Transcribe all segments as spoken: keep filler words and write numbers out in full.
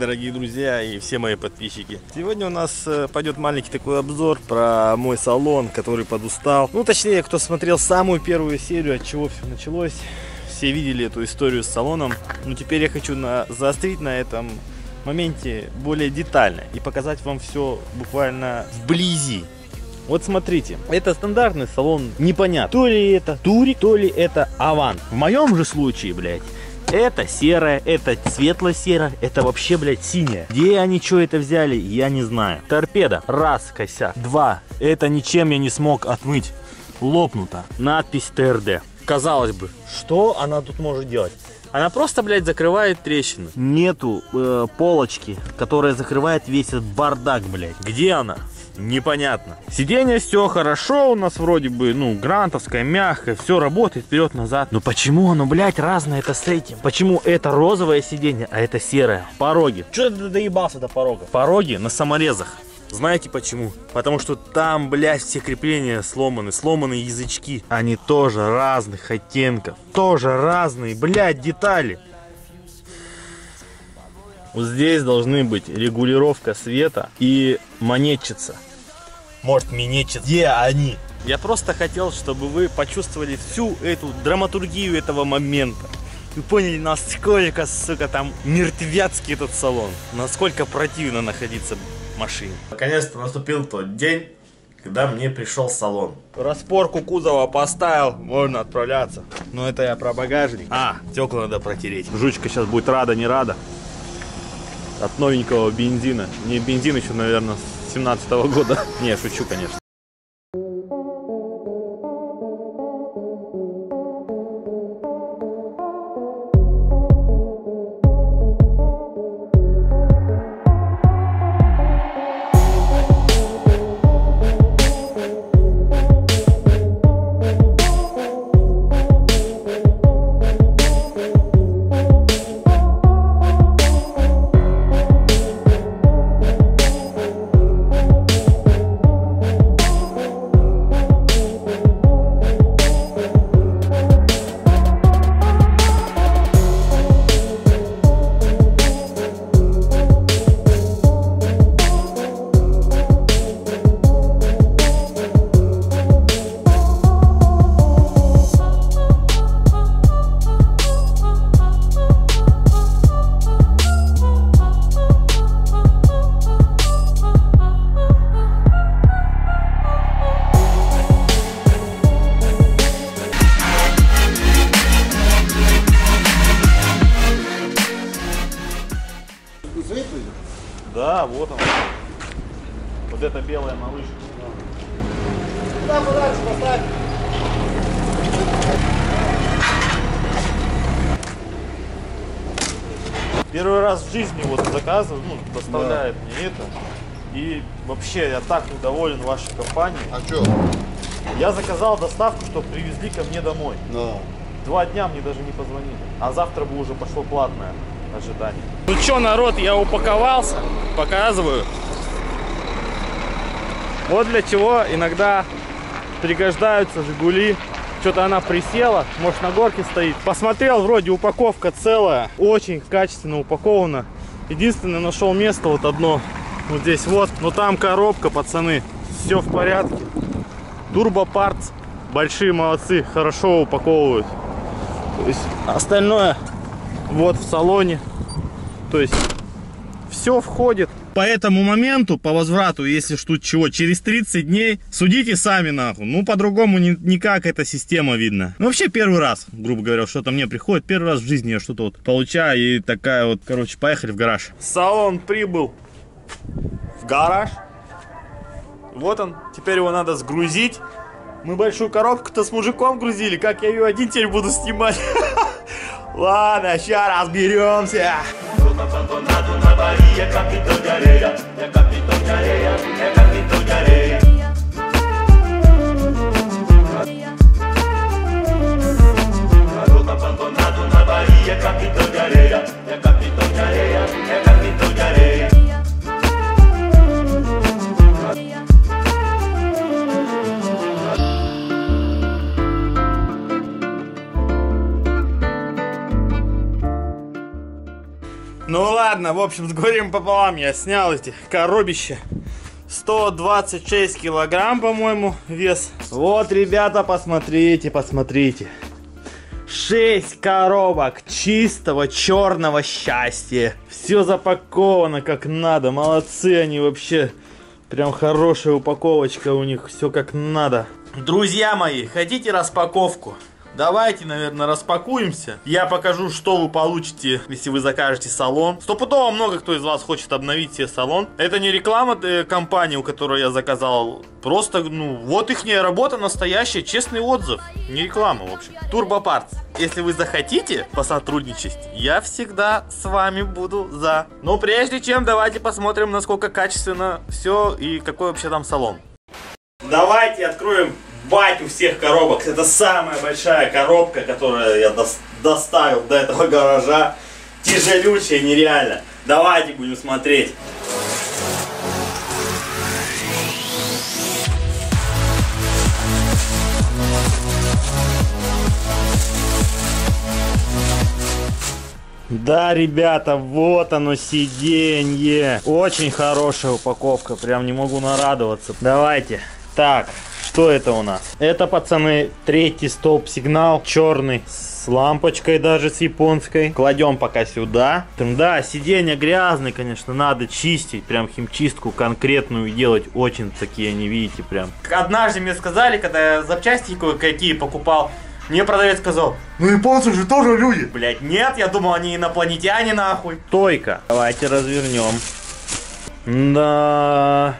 Дорогие друзья и все мои подписчики, сегодня у нас пойдет маленький такой обзор про мой салон, который подустал. Ну, точнее, кто смотрел самую первую серию, от чего все началось, все видели эту историю с салоном. Но теперь я хочу на... заострить на этом моменте более детально и показать вам все буквально вблизи. Вот смотрите, это стандартный салон, непонятно, то ли это Турик, то ли это Авант. В моем же случае, блядь, это серое, это светло-серое, это вообще, блядь, синее. Где они что это взяли, я не знаю. Торпеда, раз, косяк, два, это ничем я не смог отмыть, лопнуто. Надпись ТРД. Казалось бы, что она тут может делать? Она просто, блядь, закрывает трещины. Нету э, полочки, которая закрывает весь этот бардак, блядь. Где она? Непонятно. Сиденье все хорошо у нас вроде бы, ну, грантовское, мягкое, все работает вперед-назад. Но почему оно, блядь, разное это с этим? Почему это розовое сиденье, а это серое? Пороги. Че ты доебался до порога? Пороги на саморезах. Знаете почему? Потому что там, блядь, все крепления сломаны, сломаны язычки. Они тоже разных оттенков, тоже разные, блядь, детали. Вот здесь должны быть регулировка света и монетчица. Может, минетчица. Где они? Я просто хотел, чтобы вы почувствовали всю эту драматургию этого момента. Вы поняли, насколько, сука, там мертвяцкий этот салон. Насколько противно находиться в машине. Наконец-то наступил тот день, когда мне пришел салон. Распорку кузова поставил, можно отправляться. Но это я про багажник. А, стекла надо протереть. Жучка сейчас будет рада, не рада. От новенького бензина. Не бензин еще, наверное, с семнадцатого года. Не, шучу, конечно. Да, вот он. Вот это белая малышка. Куда подальше поставь. Первый раз в жизни вот заказываю, ну, доставляет да. мне это. И вообще я так недоволен вашей компанией. А что? Я заказал доставку, чтобы привезли ко мне домой. Да. Два дня мне даже не позвонили. А завтра бы уже пошло платное ожидание. Ну что, народ, я упаковался, показываю. Вот для чего иногда пригождаются Жигули. Что-то она присела, может, на горке стоит. Посмотрел, вроде упаковка целая, очень качественно упакована. Единственное, нашел место вот одно, вот здесь вот. Но там коробка, пацаны, все в порядке. Турбопартс, большие молодцы, хорошо упаковывают. То есть остальное вот в салоне, то есть все входит. По этому моменту, по возврату, если что, чего, через тридцать дней, судите сами нахуй. Ну, по-другому ни, никак эта система видна. Ну, вообще, первый раз, грубо говоря, что-то мне приходит. Первый раз в жизни я что-то вот получаю и такая вот, короче, поехали в гараж. Салон прибыл в гараж. Вот он, теперь его надо сгрузить. Мы большую коробку-то с мужиком грузили, как я ее один теперь буду снимать. Ладно, сейчас разберемся. Ладно, в общем, с горем пополам я снял эти коробища. сто двадцать шесть килограмм, по-моему, вес. Вот, ребята, посмотрите, посмотрите. шесть коробок чистого черного счастья. Все запаковано как надо. Молодцы они вообще. Прям хорошая упаковочка у них. Все как надо. Друзья мои, хотите распаковку? Давайте, наверное, распакуемся. Я покажу, что вы получите, если вы закажете салон. Стопудово много кто из вас хочет обновить себе салон. Это не реклама компании, у которой я заказал. Просто, ну, вот их работа настоящая, честный отзыв. Не реклама, в общем. Турбопартс. Если вы захотите посотрудничать, я всегда с вами буду за. Но прежде чем, давайте посмотрим, насколько качественно все и какой вообще там салон. Давайте откроем батю всех коробок. Это самая большая коробка, которую я до доставил до этого гаража. Тяжелючая, нереально. Давайте будем смотреть. Да, ребята, вот оно сиденье. Очень хорошая упаковка, прям не могу нарадоваться. Давайте. Так, что это у нас? Это, пацаны, третий столб сигнал, черный, с лампочкой даже, с японской. Кладем пока сюда. Да, сиденья грязные, конечно, надо чистить, прям химчистку конкретную делать, очень такие, не видите, прям. Однажды мне сказали, когда я запчасти какие покупал, мне продавец сказал: ну японцы же тоже люди. Блять, нет, я думал, они инопланетяне, нахуй. Стойка. Давайте развернем. Да...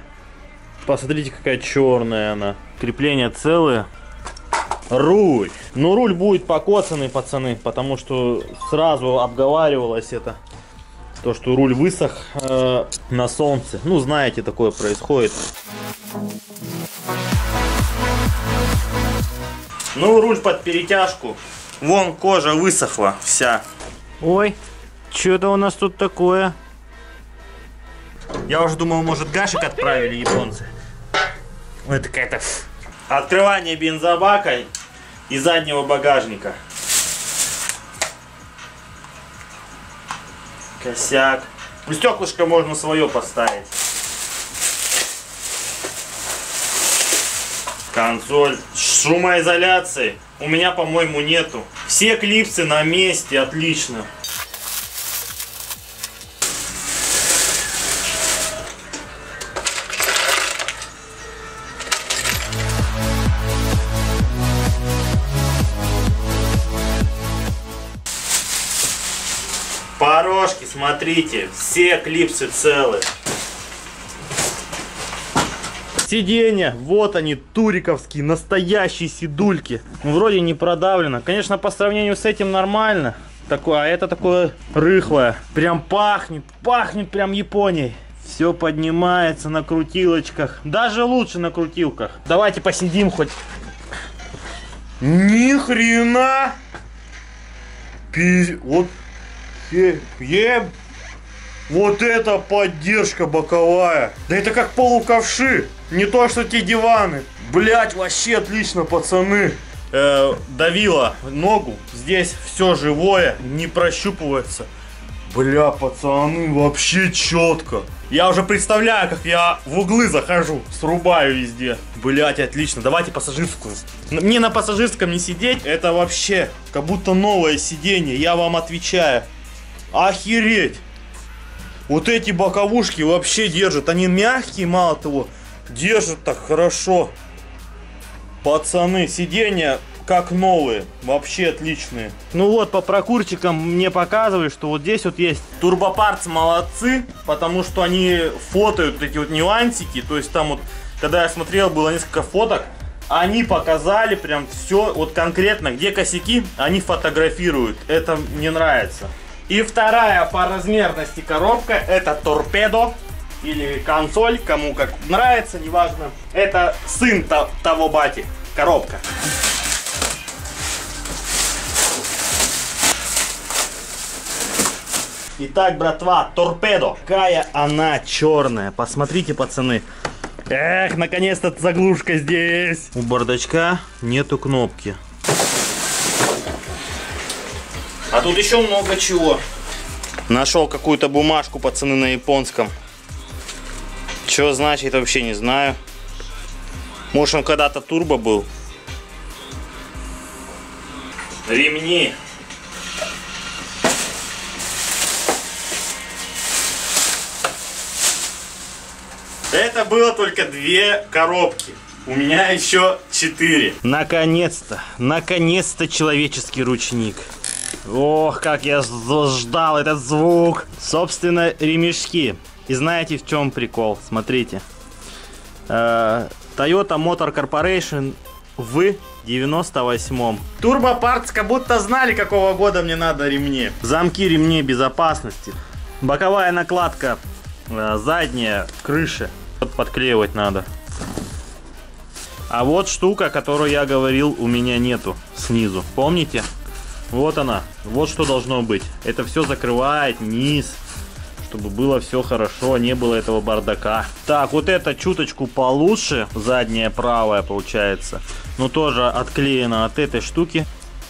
Посмотрите, какая черная она. Крепления целые. Руль. Ну, руль будет покоцанный, пацаны, потому что сразу обговаривалось это. То, что руль высох э, на солнце. Ну, знаете, такое происходит. Ну, руль под перетяжку. Вон кожа высохла вся. Ой, что-то у нас тут такое. Я уже думал, может, гашек отправили японцы. Это какая-то... Открывание бензобака и заднего багажника. Косяк. Ну, стеклышко можно свое поставить. Консоль. Шумоизоляции у меня, по-моему, нету. Все клипсы на месте, отлично. Порожки, смотрите, все клипсы целы. Сиденья, вот они, туриковские, настоящие сидульки. Ну, вроде не продавлено. Конечно, по сравнению с этим нормально. Такое, а это такое рыхлое. Прям пахнет, пахнет прям Японией. Все поднимается на крутилочках. Даже лучше на крутилках. Давайте посидим хоть. Ни хрена! Пиз... Вот... Е, е, вот это поддержка боковая. Да это как полуковши. Не то, что те диваны. Блять, вообще отлично, пацаны. Э, давило ногу. Здесь все живое, не прощупывается. Бля, пацаны, вообще четко. Я уже представляю, как я в углы захожу. Срубаю везде. Блять, отлично. Давайте пассажирскую. Мне на пассажирском не сидеть. Это вообще как будто новое сиденье. Я вам отвечаю. Охереть! Вот эти боковушки вообще держат. Они мягкие, мало того, держат так хорошо. Пацаны, сиденья как новые, вообще отличные. Ну вот, по прокурчикам мне показывали, что вот здесь вот есть. Турбопартс молодцы, потому что они фотают эти вот нюансики. То есть там вот, когда я смотрел, было несколько фоток. Они показали прям все, вот конкретно, где косяки, они фотографируют. Это мне нравится. И вторая по размерности коробка, это торпедо или консоль, кому как нравится, неважно. Это сын то, того бати, коробка. Итак, братва, торпедо. Какая она черная, посмотрите, пацаны. Эх, наконец-то заглушка здесь. У бардачка нету кнопки. А тут еще много чего. Нашел какую-то бумажку, пацаны, на японском. Что значит, вообще не знаю. Может, он когда-то турбо был. Ремни. Это было только две коробки. У меня еще четыре. Наконец-то, наконец-то человеческий ручник. Ох, как я ждал этот звук. Собственно, ремешки. И знаете, в чем прикол? Смотрите. Toyota Motor Corporation в девяносто восьмом. Turbo Parts как будто знали, какого года мне надо ремни. Замки ремней безопасности. Боковая накладка. Задняя крыша. Подклеивать надо. А вот штука, которую я говорил, у меня нету снизу. Помните? Вот она. Вот что должно быть. Это все закрывает низ, чтобы было все хорошо, не было этого бардака. Так, вот это чуточку получше. Задняя правая получается. Но тоже отклеена от этой штуки.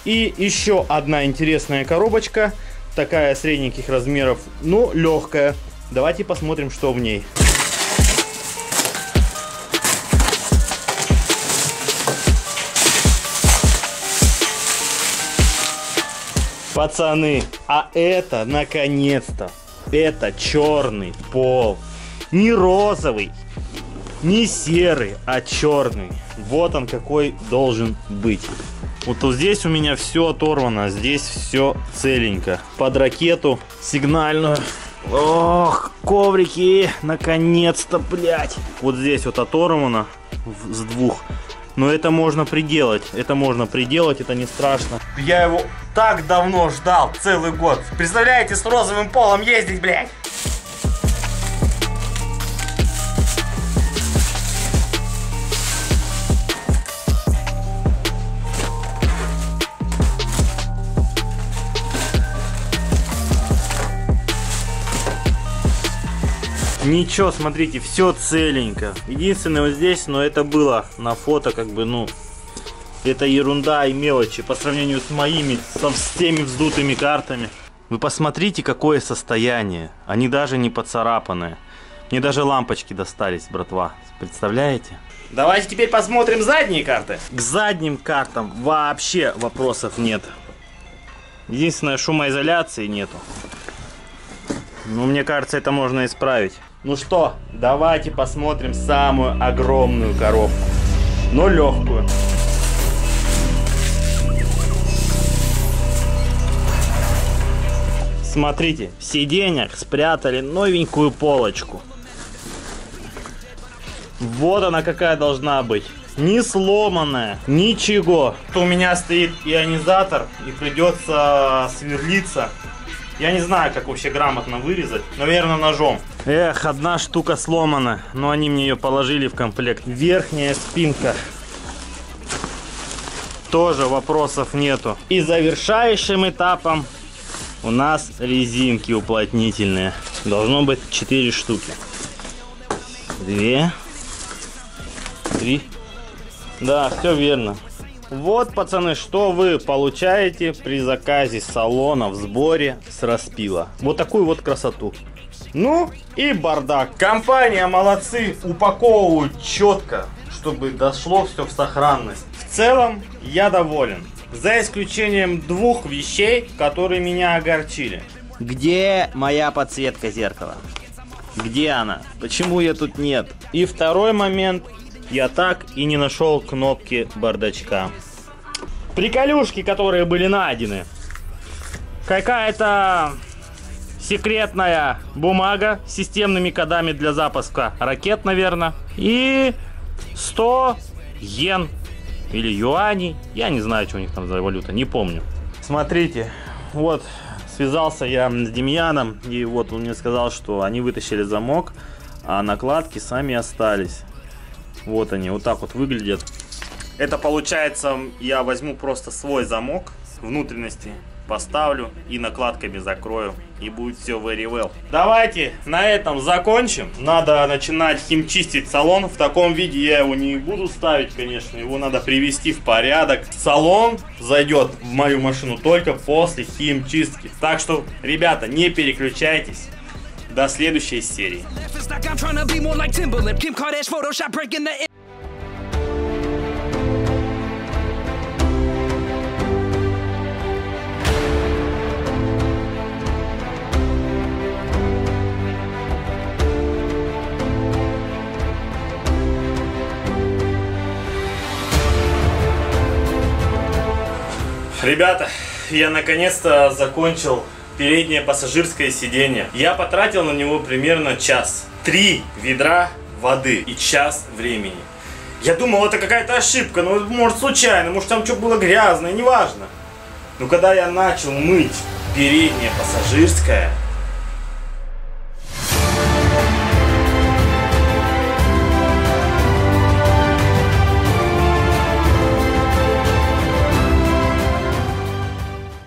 И еще одна интересная коробочка. Такая средненьких размеров. Ну, легкая. Давайте посмотрим, что в ней. Пацаны, а это наконец-то, это черный пол. Не розовый, не серый, а черный. Вот он какой должен быть. Вот здесь у меня все оторвано, здесь все целенько. Под ракету сигнальную. Ох, коврики, наконец-то, блядь. Вот здесь вот оторвано с двух. Но это можно приделать, это можно приделать, это не страшно. Я его так давно ждал, целый год. Представляете, с розовым полом ездить, блядь. Ничего, смотрите, все целенько. Единственное вот здесь, но это было на фото, как бы, ну, это ерунда и мелочи по сравнению с моими, со всеми вздутыми картами. Вы посмотрите, какое состояние. Они даже не поцарапанные. Мне даже лампочки достались, братва. Представляете? Давайте теперь посмотрим задние карты. К задним картам вообще вопросов нет. Единственное, шумоизоляции нету. Ну, мне кажется, это можно исправить. Ну что, давайте посмотрим самую огромную коробку, но легкую. Смотрите, в сиденьях спрятали новенькую полочку. Вот она какая должна быть. Не сломанная, ничего. У меня стоит ионизатор, и придется сверлиться. Я не знаю, как вообще грамотно вырезать. Наверное, ножом. Эх, одна штука сломана. Но они мне ее положили в комплект. Верхняя спинка. Тоже вопросов нету. И завершающим этапом у нас резинки уплотнительные. Должно быть четыре штуки. Две. Три. Да, все верно. Вот, пацаны, что вы получаете при заказе салона в сборе с распила. Вот такую вот красоту. Ну и бардак. Компания молодцы, упаковывают четко, чтобы дошло все в сохранность. В целом я доволен. За исключением двух вещей, которые меня огорчили. Где моя подсветка зеркала? Где она? Почему ее тут нет? И второй момент. Я так и не нашел кнопки бардачка. Приколюшки, которые были найдены. Какая-то секретная бумага с системными кодами для запуска ракет, наверное. И сто йен или юаней. Я не знаю, что у них там за валюта, не помню. Смотрите, вот связался я с Демьяном. И вот он мне сказал, что они вытащили замок, а накладки сами остались. Вот они, вот так вот выглядят. Это получается, я возьму просто свой замок, внутренности поставлю и накладками закрою. и будет все very well. Давайте на этом закончим. Надо начинать химчистить салон. В таком виде я его не буду ставить, конечно. Его надо привести в порядок. Салон зайдет в мою машину только после химчистки. Так что, ребята, не переключайтесь. До следующей серии. Ребята, я наконец-то закончил переднее пассажирское сиденье. Я потратил на него примерно час. Три ведра воды и час времени. Я думал, это какая-то ошибка, ну может случайно, может там что было грязное, неважно. Но когда я начал мыть переднее пассажирское...